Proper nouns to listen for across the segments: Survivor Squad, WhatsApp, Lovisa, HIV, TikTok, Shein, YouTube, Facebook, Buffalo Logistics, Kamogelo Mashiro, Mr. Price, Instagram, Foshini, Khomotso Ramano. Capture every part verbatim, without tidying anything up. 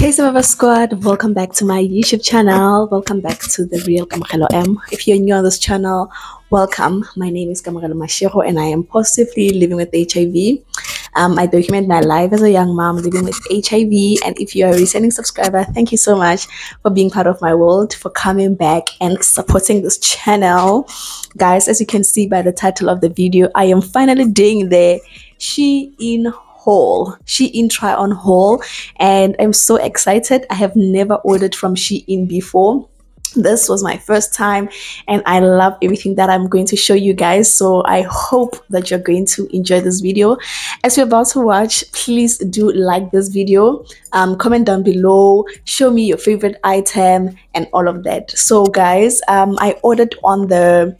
Hey Survivor Squad, welcome back to my YouTube channel. Welcome back to The Real Kamogelo M. If you're new on this channel, welcome. My name is Kamogelo Mashiro and I am positively living with H I V. Um, I document my life as a young mom living with H I V, and if you are a returning subscriber, thank you so much for being part of my world, for coming back and supporting this channel. Guys, as you can see by the title of the video, I am finally doing the Shein haul, Shein try on haul, and I'm so excited. I have never ordered from Shein before. This was my first time and I love everything that I'm going to show you guys, so I hope that you're going to enjoy this video. As you're about to watch, please do like this video, um comment down below, show me your favorite item and all of that. So guys, um I ordered on the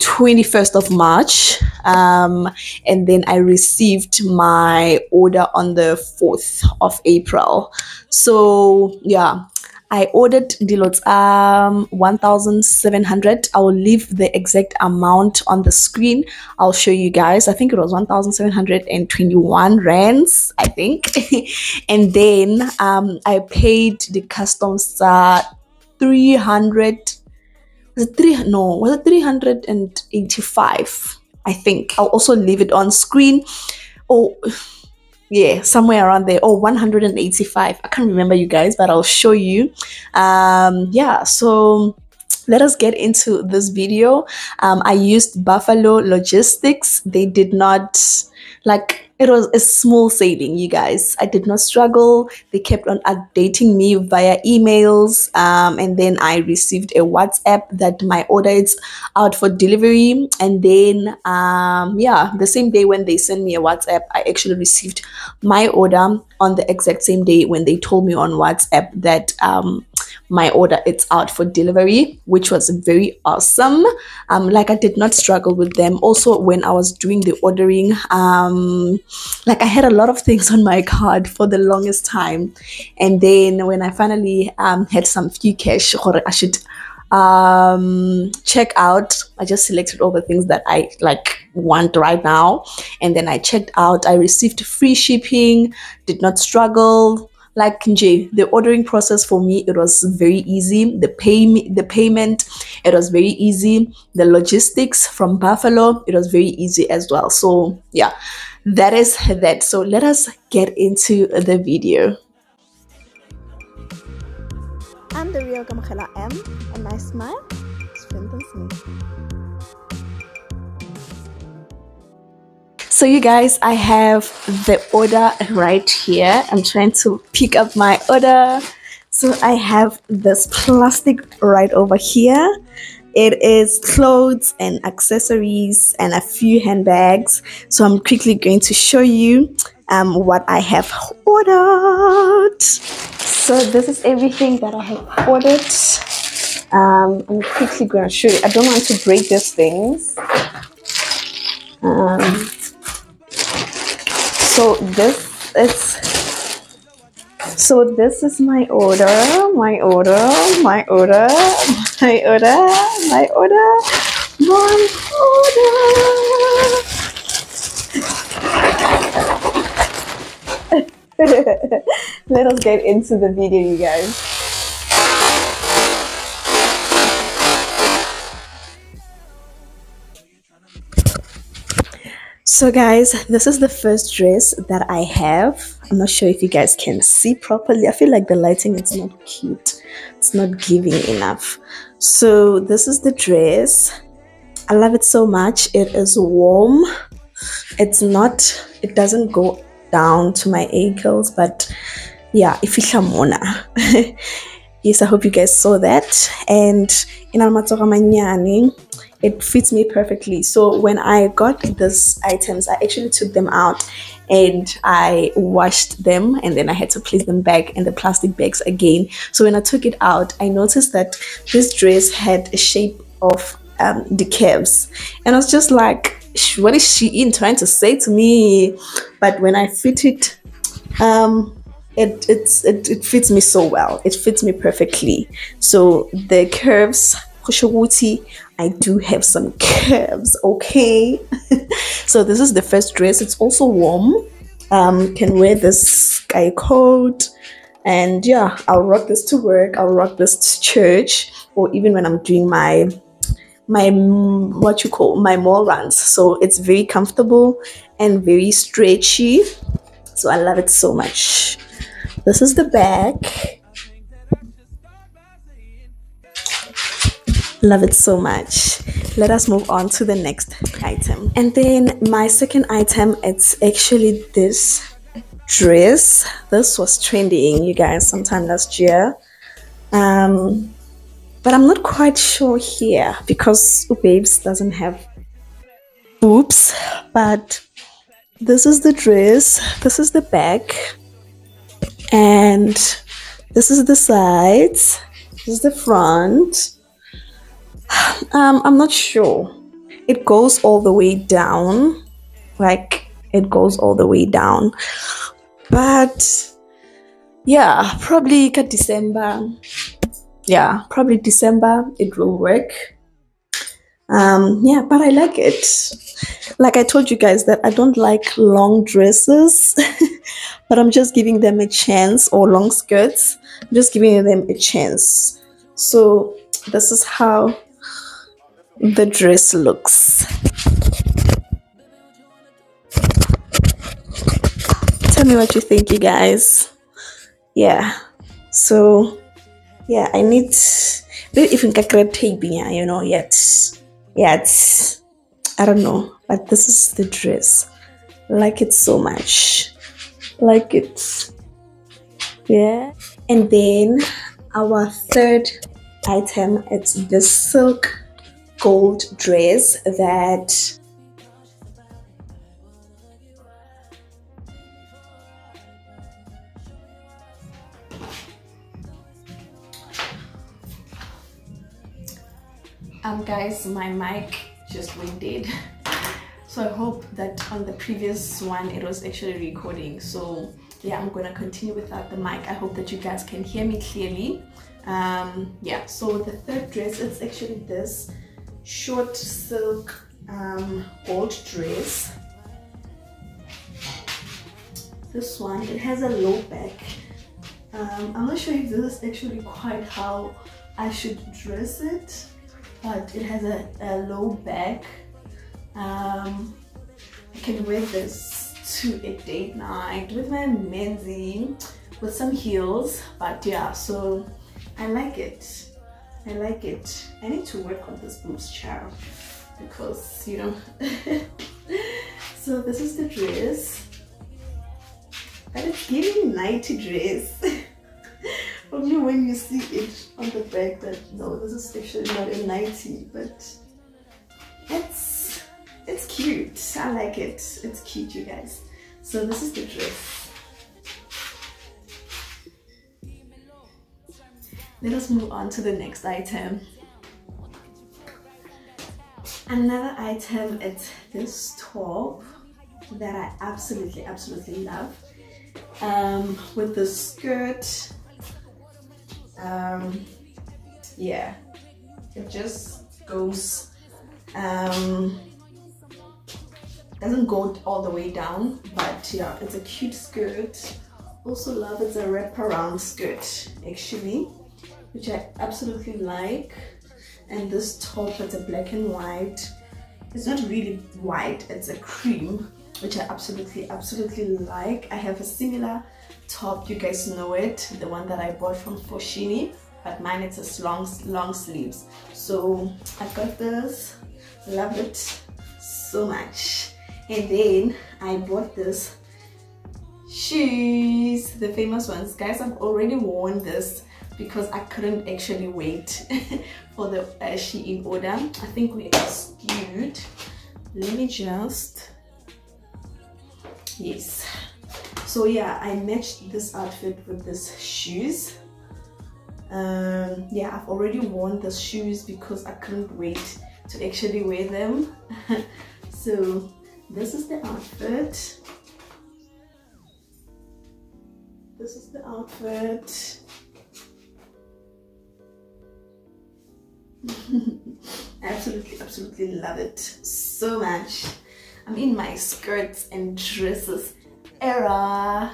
twenty-first of March, um and then I received my order on the fourth of April. So yeah, I ordered the lots, um, one thousand seven hundred. I will leave the exact amount on the screen. I'll show you guys. I think it was one thousand seven hundred twenty-one rands, I think. And then um, I paid the customs uh, three hundred. Was it three? No, was it three hundred eighty-five? I think. I'll also leave it on screen. Oh. Yeah, somewhere around there, or oh, one hundred eighty-five. I can't remember, you guys, but I'll show you. Um, yeah, so let us get into this video. Um, I used Buffalo Logistics. They did not, like, it was a small saving, you guys. I did not struggle. They kept on updating me via emails, um, and then I received a WhatsApp that my order is out for delivery. And then, um, yeah, the same day when they sent me a WhatsApp, I actually received my order on the exact same day when they told me on WhatsApp that um, my order it's out for delivery, which was very awesome. Um, like, I did not struggle with them. Also, when I was doing the ordering, um, like, I had a lot of things on my card for the longest time, and then when I finally um, had some few cash, I should um, check out. I just selected all the things that I like want right now, and then I checked out. I received free shipping. Did not struggle. Like, the ordering process for me, it was very easy. The pay the payment, it was very easy. The logistics from Buffalo, it was very easy as well. So yeah, that is that. So let us get into the video. I'm The Real Kamogelo M, and my smile strengthens me. So you guys, I have the order right here. I'm trying to pick up my order. So I have this plastic right over here. It is clothes and accessories and a few handbags. So I'm quickly going to show you um, what I have ordered. So this is everything that I have ordered. Um, I'm quickly going to show you. I don't want to break these things. Um, So this is so this is my order, my order, my order, my order, my order, my order. Let us get into the video, you guys. So guys, this is the first dress that I have. I'm not sure if you guys can see properly. I feel like the lighting is not cute. It's not giving enough. So this is the dress. I love it so much. It is warm. It's not, it doesn't go down to my ankles, but yeah, yes, I hope you guys saw that. And in Khomotso Ramano, it fits me perfectly. So when I got these items, I actually took them out and I washed them, and then I had to place them back in the plastic bags again. So when I took it out, I noticed that this dress had a shape of um, the curves, and I was just like, what is Shein trying to say to me? But when I fit it, um, it, it's, it, it fits me so well. It fits me perfectly. So the curves, I do have some curves, okay. So this is the first dress. It's also warm. Um, can wear this sky coat. And yeah, I'll rock this to work, I'll rock this to church, or even when I'm doing my my what you call my mall runs. So it's very comfortable and very stretchy, so I love it so much. This is the back. Love it so much. Let us move on to the next item. And then my second item, it's actually this dress. This was trending, you guys, sometime last year, um but I'm not quite sure here because babes doesn't have boobs. But this is the dress, this is the back, and this is the sides, this is the front. Um, I'm not sure. It goes all the way down, like it goes all the way down. But yeah, probably December. Yeah, probably December it will work. Um, yeah, but I like it. Like I told you guys that I don't like long dresses, but I'm just giving them a chance, or long skirts. I'm just giving them a chance. So this is how the dress looks. Tell me what you think, you guys. Yeah, so yeah, I need if you can grab tape, you know, yet yet I don't know, but this is the dress. Like it so much, like it. Yeah. And then our third item, it's this silk gold dress that um guys, my mic just went dead, so I hope that on the previous one it was actually recording. So yeah, I'm gonna continue without the mic. I hope that you guys can hear me clearly. Um yeah, so the third dress, it's actually this short silk um gold dress. This one, it has a low back. um I'm not sure if this is actually quite how I should dress it, but it has a, a low back. um I can wear this to a date night with my mensy, with some heels. But yeah, so I like it, I like it. I need to work on this boobs, child, because you know. So this is the dress, but it's giving nighty dress. Only when you see it on the back that no, this is actually not a nighty, but it's it's cute. I like it. It's cute, you guys. So this is the dress. Let us move on to the next item. Another item is this top that I absolutely, absolutely love. Um, with the skirt, um, yeah, it just goes, um, doesn't go all the way down, but yeah, it's a cute skirt. Also love, it's a wraparound skirt actually, which I absolutely like. And this top, it's a black and white. It's not really white, it's a cream, which I absolutely, absolutely like. I have a similar top, you guys know it, the one that I bought from Foshini, but mine it's a long, long sleeves. So I got this, love it so much. And then I bought this shoes, the famous ones. Guys, I've already worn this because I couldn't actually wait for the uh, Shein order. I think we are skewed. Let me just, yes. So yeah, I matched this outfit with this shoes. Um, yeah, I've already worn the shoes because I couldn't wait to actually wear them. So this is the outfit. This is the outfit. Absolutely, absolutely love it so much. I'm in my skirts and dresses error.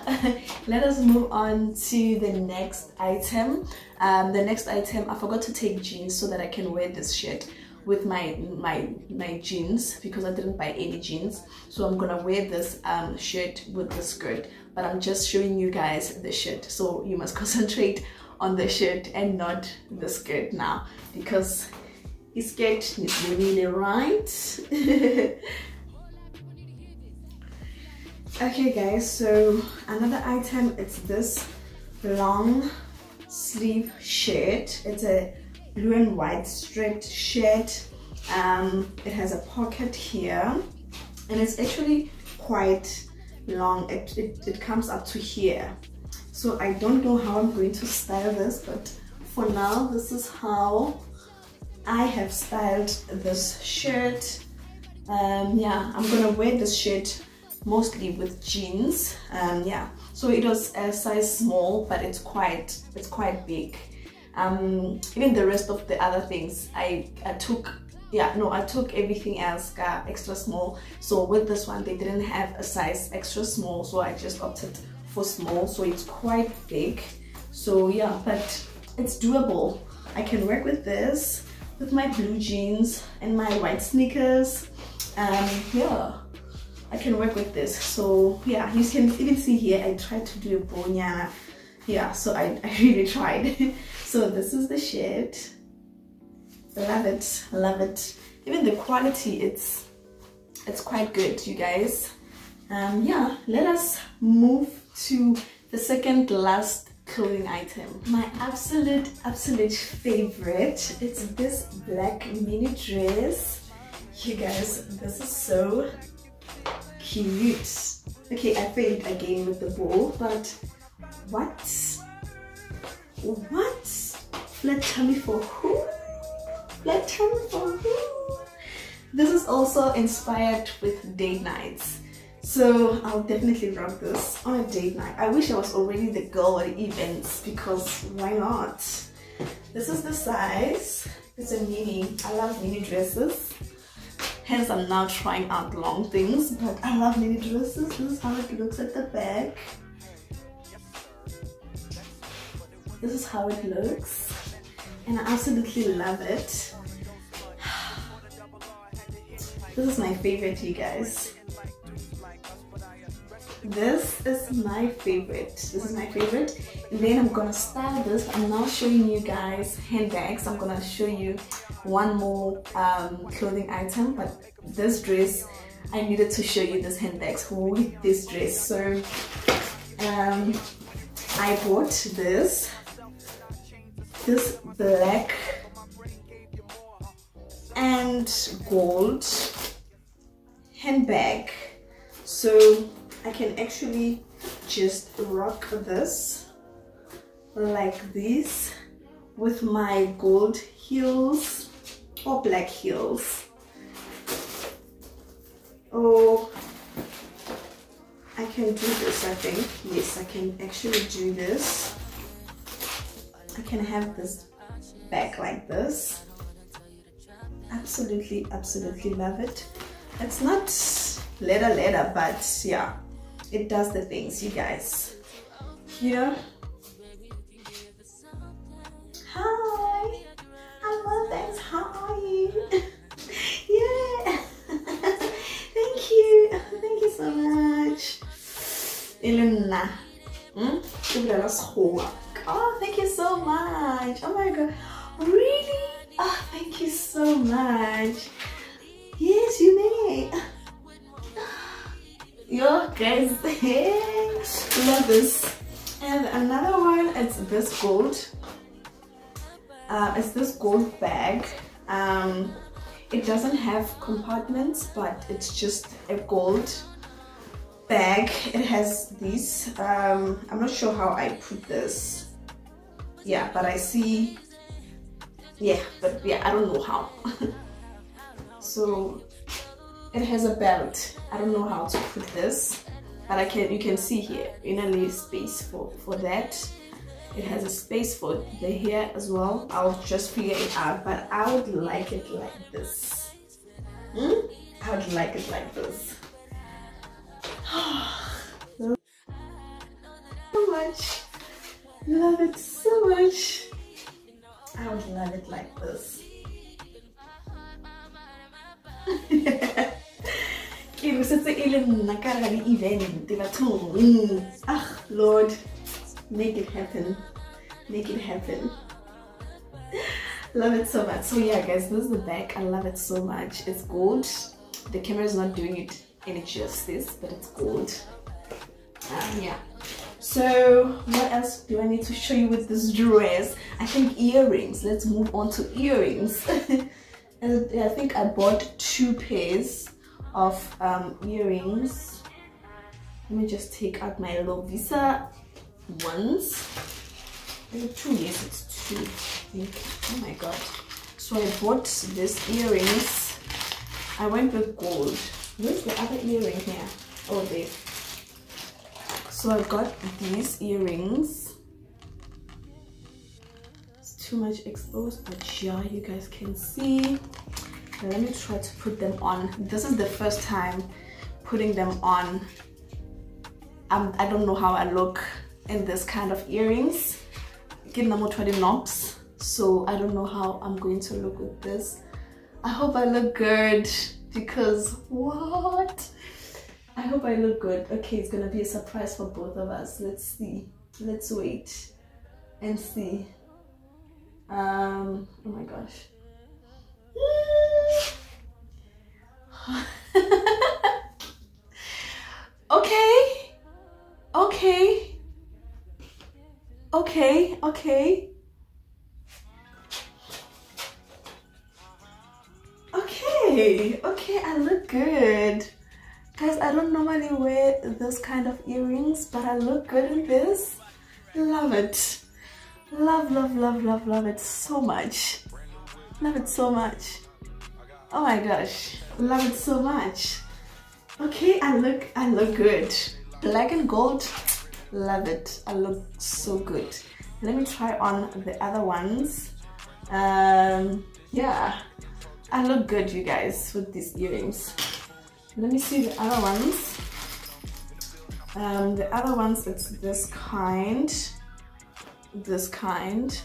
Let us move on to the next item. Um, the next item, I forgot to take jeans so that I can wear this shirt with my my my jeans, because I didn't buy any jeans. So I'm gonna wear this um shirt with the skirt, but I'm just showing you guys the shirt, so you must concentrate on the shirt and not the skirt now, because it's skirt is really right. Okay guys, so another item, it's this long sleeve shirt. It's a blue and white striped shirt. Um, it has a pocket here, and it's actually quite long. It, it, it comes up to here. So I don't know how I'm going to style this, but for now, this is how I have styled this shirt. Um, yeah, I'm gonna wear this shirt mostly with jeans. Um, yeah, so it was a size small, but it's quite it's quite big. Um, even the rest of the other things, I, I took, yeah, no, I took everything else uh, extra small. So with this one, they didn't have a size extra small, so I just opted for small. So it's quite big. So yeah, but it's doable. I can work with this, with my blue jeans and my white sneakers. Um, yeah, I can work with this. So yeah, you can even see here, I tried to do a bonyana. Yeah, so I, I really tried. So this is the shirt. Love it, love it. Even the quality, it's it's quite good, you guys. Um, yeah, let us move to the second last clothing item. My absolute, absolute favorite. It's this black mini dress. You guys, this is so cute. Okay, I failed again with the ball, but what? What? Flat tummy for who? Flat tummy for who? This is also inspired with date nights, so I'll definitely rock this on a date night. I wish I was already the girl at events, because why not? This is the size. It's a mini. I love mini dresses. Hence, I'm now trying out long things, but I love mini dresses. This is how it looks at the back. This is how it looks, and I absolutely love it. This is my favorite, you guys. This is my favorite. This is my favorite. And then I'm gonna style this. I'm now showing you guys handbags. I'm gonna show you one more um, clothing item, but this dress, I needed to show you this handbags with this dress. So um, I bought this. This black and gold handbag, so I can actually just rock this like this with my gold heels or black heels. Oh, I can do this, I think. Yes, I can actually do this. I can have this back like this. Absolutely, absolutely love it. It's not leather leather, but yeah, it does the things, you guys. You know? Hi! I love this. How are you? Yeah! Thank you! Thank you so much! Elena. Oh, thank you so much. Oh my god, really? Oh, thank you so much. Yes, you may. Yo guys, love this. And another one, it's this gold uh, it's this gold bag. Um, it doesn't have compartments, but it's just a gold bag. It has these, um, I'm not sure how I put this. Yeah, but I see, yeah, but yeah, I don't know how. So it has a belt. I don't know how to put this, but I can, you can see here, inner space for, for that. It has a space for the hair as well. I'll just figure it out, but I would like it like this. Hmm? I would like it like this. much. Love it so much. I would love it like this. Ah, Lord, make it happen. Make it happen. Love it so much. So yeah, guys, this is the back. I love it so much. It's gold. The camera is not doing it any justice, but it's gold. Um, yeah. So what else do I need to show you with this dress? I think earrings. Let's move on to earrings. And I think I bought two pairs of um, earrings. Let me just take out my Lovisa ones. Is it two? Yes, it's two. I think. Oh my god. So I bought these earrings. I went with gold. Where's the other earring here? Oh, there. So I got these earrings. It's too much exposed, but yeah, you guys can see. Let me try to put them on. This is the first time putting them on. I'm, I don't know how I look in this kind of earrings. So I don't know how I'm going to look with this. I hope I look good because what? I hope I look good. Okay, it's gonna be a surprise for both of us. Let's see. Let's wait and see. Um, oh my gosh. Okay. Okay. Okay. Okay. Okay. Okay, I look good. Guys, I don't normally wear this kind of earrings, but I look good in this. Love it. Love, love, love, love, love it so much. Love it so much. Oh my gosh. Love it so much. Okay, I look, I look good. Black and gold, love it. I look so good. Let me try on the other ones. Um, yeah, I look good, you guys, with these earrings. Let me see the other ones. Um, the other ones, it's this kind. This kind.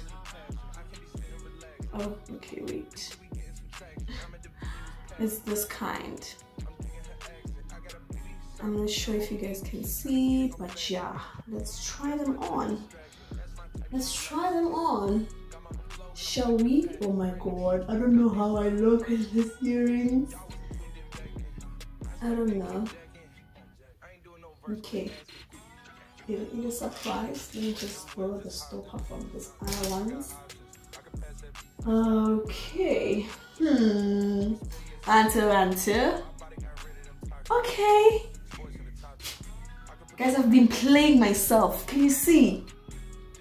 Oh, okay, wait. It's this kind. I'm not sure if you guys can see, but yeah. Let's try them on. Let's try them on. Shall we? Oh my god, I don't know how I look in these earrings. I don't know. Okay. It, it is a surprise. Let me just roll the stopper from these other ones. Okay. Hmm. Ante, ante. Okay. Guys, I've been playing myself. Can you see?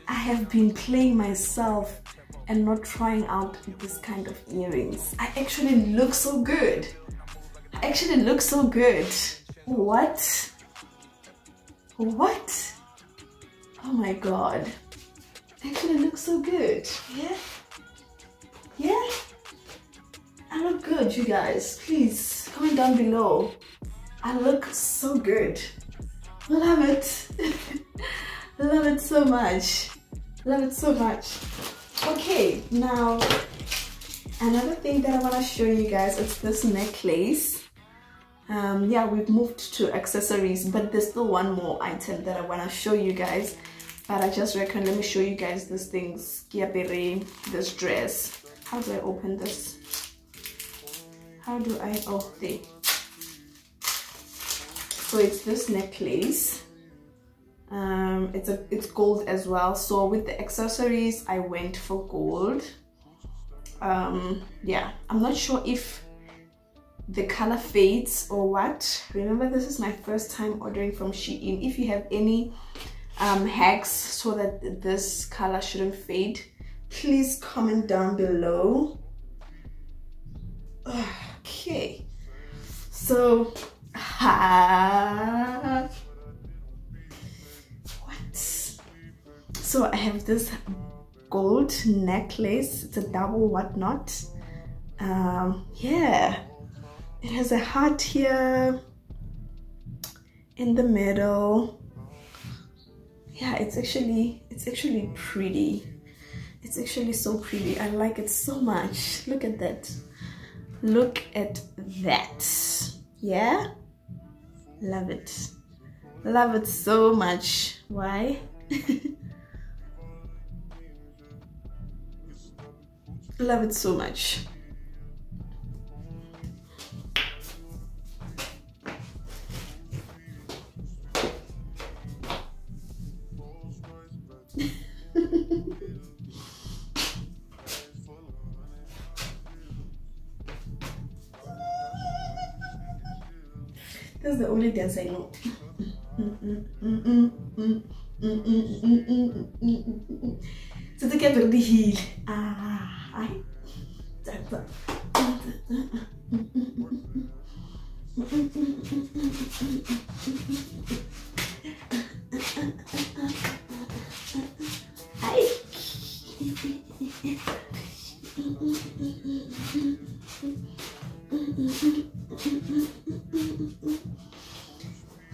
I have been playing myself and not trying out this kind of earrings. I actually look so good. Actually looks so good. What? What? Oh my god. Actually looks so good. Yeah? Yeah? I look good, you guys. Please comment down below. I look so good. Love it. Love it so much. Love it so much. Okay, now another thing that I want to show you guys is this necklace. Um, yeah, we've moved to accessories, but there's still one more item that I want to show you guys. But I just reckon, let me show you guys these things. This dress. How do I open this? How do I... Oh, there. So it's this necklace. Um, it's, a, it's gold as well. So with the accessories, I went for gold. Um, yeah, I'm not sure if the color fades or what. Remember, this is my first time ordering from Shein. If you have any um, hacks so that this color shouldn't fade, please comment down below. Okay, so uh, what? So I have this gold necklace. It's a double whatnot. Um, yeah. It has a heart here in the middle. yeah, it's actually it's actually pretty. It's actually so pretty. I like it so much. Look at that. Look at that. Yeah, love it. Love it so much. Why? Love it so much. That's the only dance I know. So the cat really heal. Ah, I. That's it.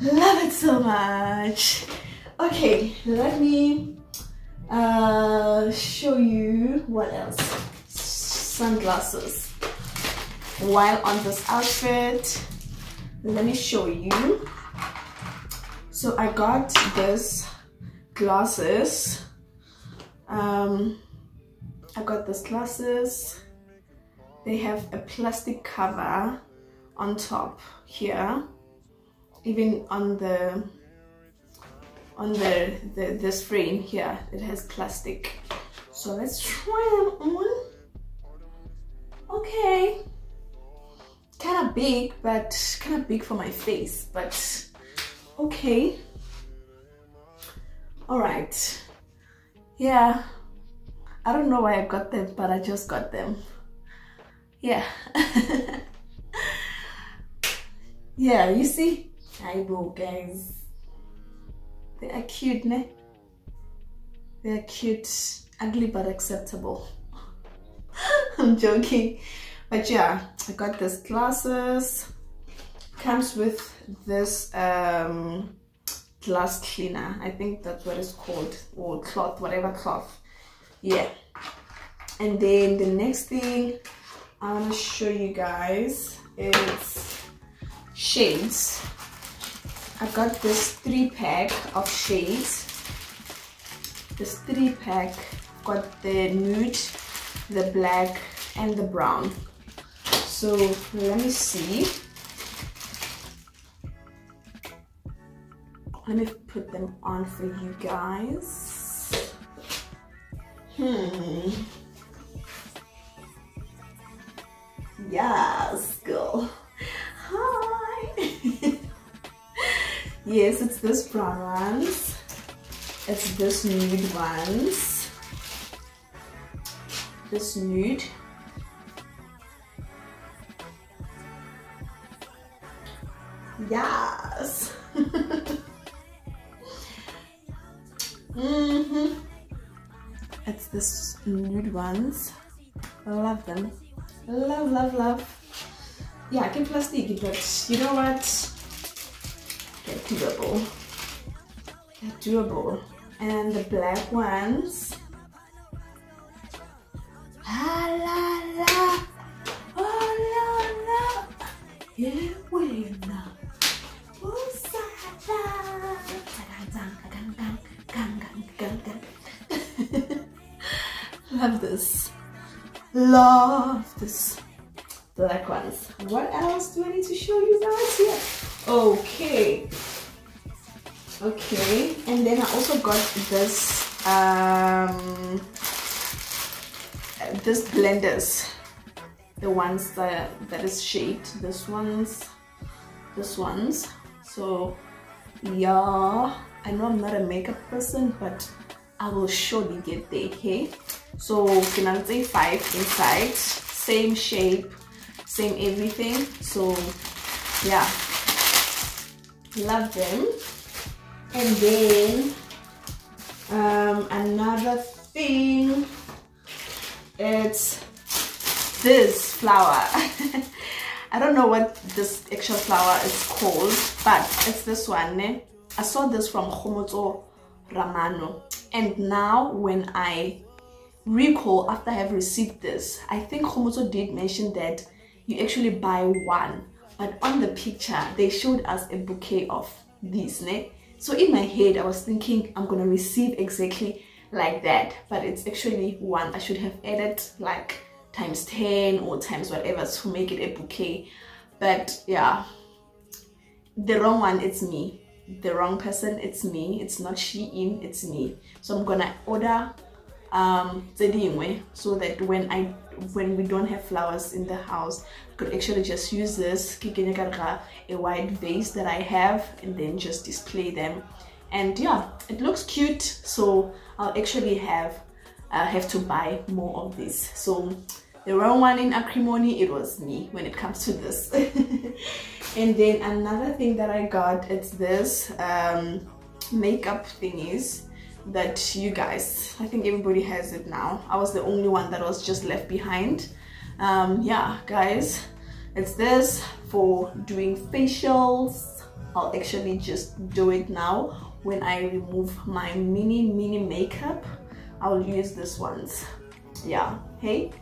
Love it so much. Okay, let me uh, show you what else. Sunglasses. While on this outfit, let me show you. So I got this glasses. Um, I got these glasses. They have a plastic cover on top here. Even on the on the, the this frame here, it has plastic. So let's try them on. Okay, kind of big, but kind of big for my face, but okay. All right, yeah, I don't know why I got them, but I just got them. Yeah. Yeah, you see. I will, guys. They are cute, ne? They are cute, ugly but acceptable. I'm joking, but yeah, I got these glasses. Comes with this um, glass cleaner. I think that's what it's called, or cloth, whatever cloth. Yeah. And then the next thing I want to show you guys is shades. I got this three pack of shades. This three pack got the nude, the black, and the brown. So let me see. Let me put them on for you guys. Hmm. Yes, girl. Hi. Yes, it's this brown ones. It's this nude ones. This nude. Yes. Mm-hmm. It's this nude ones. Love them. Love, love, love. Yeah, I can plastic, but you know what? Doable, doable, and the black ones. La la la, oh la la, yeah, we know. Oh sa la, gang gang gang gang gang. Love this, love this. Black ones. What else do I need to show you guys here? Okay. Okay, and then I also got this um, this blenders, the ones that that is shaped. This ones, this ones. So yeah, I know I'm not a makeup person, but I will surely get there. Okay, so Kinanze five inside, same shape, same everything. So yeah, love them. And then um, another thing, it's this flower. I don't know what this actual flower is called, but it's this one. I saw this from Khomotso Ramano. And now when I recall after I have received this, I think Khomotso did mention that you actually buy one, but on the picture they showed us a bouquet of these, né? So in my head I was thinking I'm gonna receive exactly like that, but it's actually one. I should have added like times ten or times whatever to make it a bouquet. But yeah, the wrong one, it's me. The wrong person, it's me. It's not Shein, it's me. So I'm gonna order um so that when I when we don't have flowers in the house, I could actually just use this a white vase that I have and then just display them. And yeah, it looks cute, so I'll actually have uh, have to buy more of these. So the wrong one in acrimony, it was me when it comes to this. And then another thing that I got, it's this um, makeup thingies that you guys, I think everybody has it now. I was the only one that was just left behind. Um, yeah, guys, it's this for doing facials. I'll actually just do it now. When I remove my mini, mini makeup, I'll use this ones. Yeah, hey,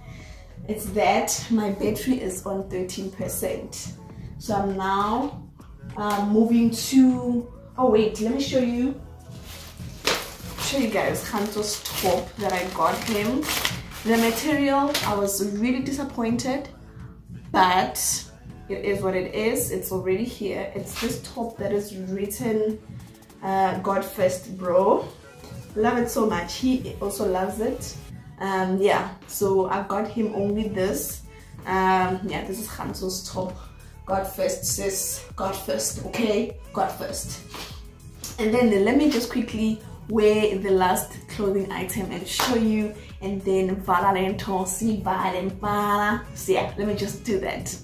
it's that. My battery is on thirteen percent. So I'm now uh, moving to, oh wait, let me show you, show you guys Khomotso's top that I got him. The material, I was really disappointed, but it is what it is. It's already here. It's this top that is written uh, God first, bro. Love it so much. He also loves it. Um, yeah, so I got him only this. Um, yeah, this is Khomotso's top. God first, sis. God first, okay? God first. And then let me just quickly wear the last clothing item and show you, and then Valento, si Valentana. So yeah, let me just do that.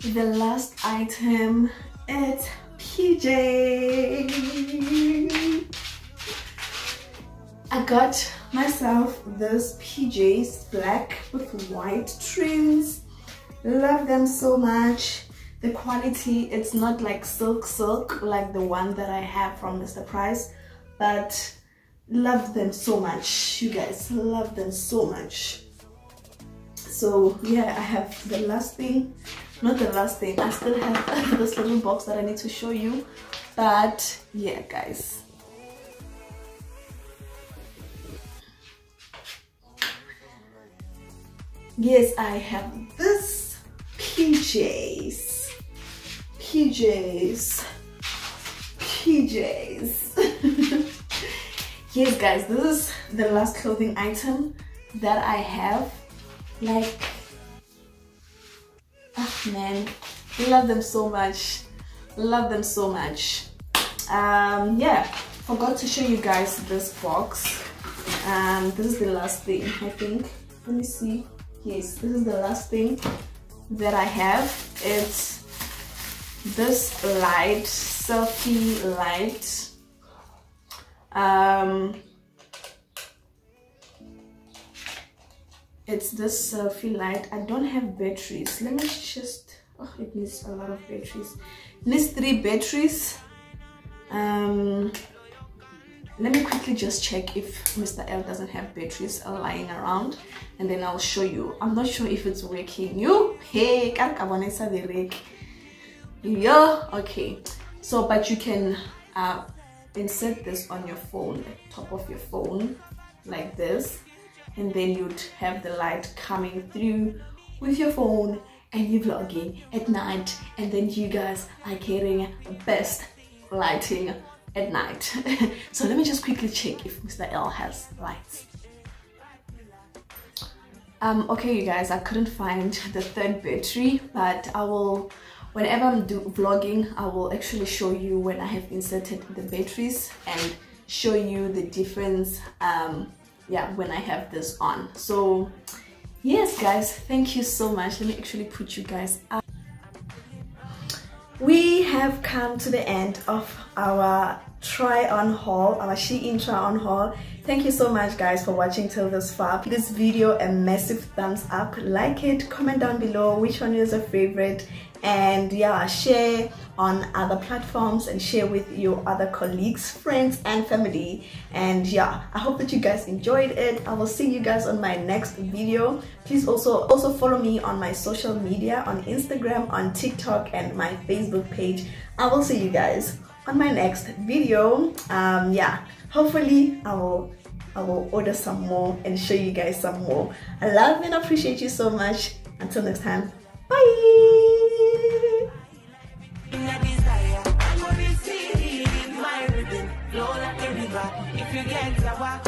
The last item, it's P J. I got myself those P Js, black with white trims. Love them so much. The quality, it's not like silk silk like the one that I have from Mister Price, but love them so much, you guys, love them so much. So yeah, I have the last thing, not the last thing, I still have this little box that I need to show you, but yeah guys, yes, I have this P Js. P Js, P Js. Yes guys, this is the last clothing item that I have. Like, oh man, love them so much, love them so much. Um, yeah, forgot to show you guys this box. Um, this is the last thing, I think. Let me see. Yes, this is the last thing that I have. It's this light, selfie light, um, it's this selfie light. I don't have batteries, let me just, oh, it needs a lot of batteries, it needs three batteries. Um, let me quickly just check if Mister L doesn't have batteries lying around, and then I'll show you. I'm not sure if it's working. You, hey, I want to the rig. Yeah, okay, so but you can uh, insert this on your phone, top of your phone like this, and then you'd have the light coming through with your phone and you're vlogging at night, and then you guys are getting the best lighting at night. So let me just quickly check if Mister L has lights. Um, okay you guys, I couldn't find the third battery, but I will, whenever I'm do vlogging, I will actually show you when I have inserted the batteries and show you the difference, um, yeah, when I have this on. So yes guys, thank you so much. Let me actually put you guys up. We have come to the end of our try on haul, our Shein try on haul. Thank you so much guys for watching till this far. Give this video a massive thumbs up, like it, comment down below which one is your favorite, and yeah, share on other platforms and share with your other colleagues, friends and family. And yeah, I hope that you guys enjoyed it. I will see you guys on my next video. Please also also follow me on my social media, on Instagram, on TikTok and my Facebook page. I will see you guys on my next video. Um yeah, hopefully I will I will order some more and show you guys some more. I love and appreciate you so much. Until next time, bye. If you get the walk